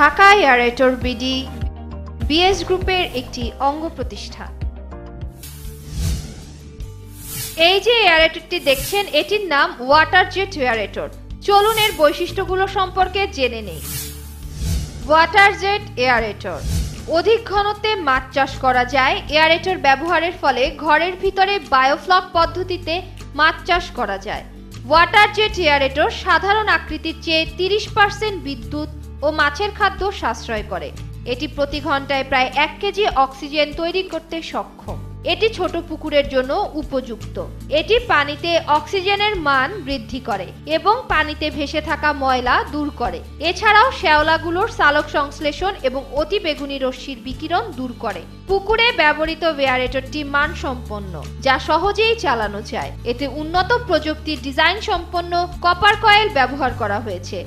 Dhaka aerator BD BS গ্রুপের একটি অঙ্গ প্রতিষ্ঠান। এই যে এয়ারেটরটি দেখছেন এটির নাম ওয়াটার জেট এয়ারেটর। চলুন এর বৈশিষ্ট্যগুলো সম্পর্কে জেনে নেই। ওয়াটার জেট এয়ারেটর, অধিক ঘনত্বে মাছ চাষ করা যায়। এয়ারেটর ব্যবহারের ফলে ঘরের ভিতরে বায়োফ্লক পদ্ধতিতে মাছ চাষ করা যায়। ওয়াটার জেট এয়ারেটর সাধারণ আকৃতির চেয়ে 30% বিদ্যুৎ ও মাছের খাদ্য সাশ্রয় করে। এটি প্রতি ঘন্টায় প্রায় 1 কেজি অক্সিজেন তৈরি করতে সক্ষম। এটি ছোট পুকুরের জন্য উপযুক্ত। এটি পানিতে অক্সিজেনের মান বৃদ্ধি করে এবং পানিতে ভেসে থাকা ময়লা দূর করে। এছাড়াও শ্যাওলাগুলোর সালোক সংশ্লেষণ এবং অতিবেগুনি রশ্মির বিকিরণ দূর করে। পুকুরে ব্যবহৃত এয়ারেটরটি মানসম্পন্ন, যা সহজেই চালানো যায়। এতে উন্নত প্রযুক্তির ডিজাইন সম্পন্ন কপার কয়েল ব্যবহার করা হয়েছে।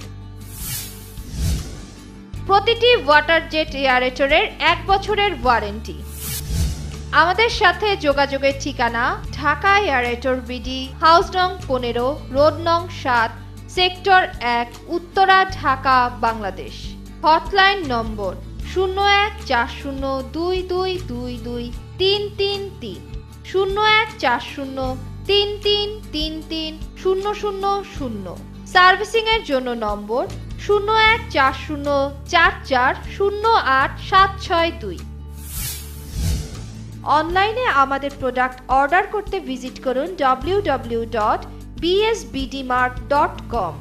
প্রতিটি ওয়াটার জেট এয়ারেটরের 1 বছরের ওয়ারেন্টি। আমাদের সাথে যোগাযোগের ঠিকানা ঢাকা এয়ারেটর বিডি, হাউস নং 15, রোড নং 7, sector 1, Uttara, Dhaka, Bangladesh. Hotline number 0140222233, 0140333000। Servicing এর জন্য নম্বর 01404408 762। অনলাইনে আমাদের প্রোডাক্ট অর্ডার করতে ভিজিট করুন www.bsbdmart.com।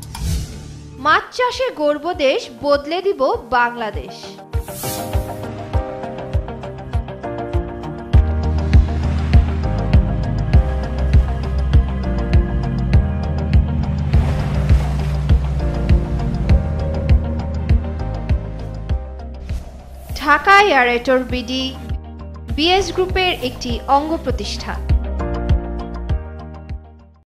মাছ চাষে গর্ব দেশ, বদলে দিব Bangladesh. Dhaka aerator BD BS গ্রুপের একটি অঙ্গ প্রতিষ্ঠান।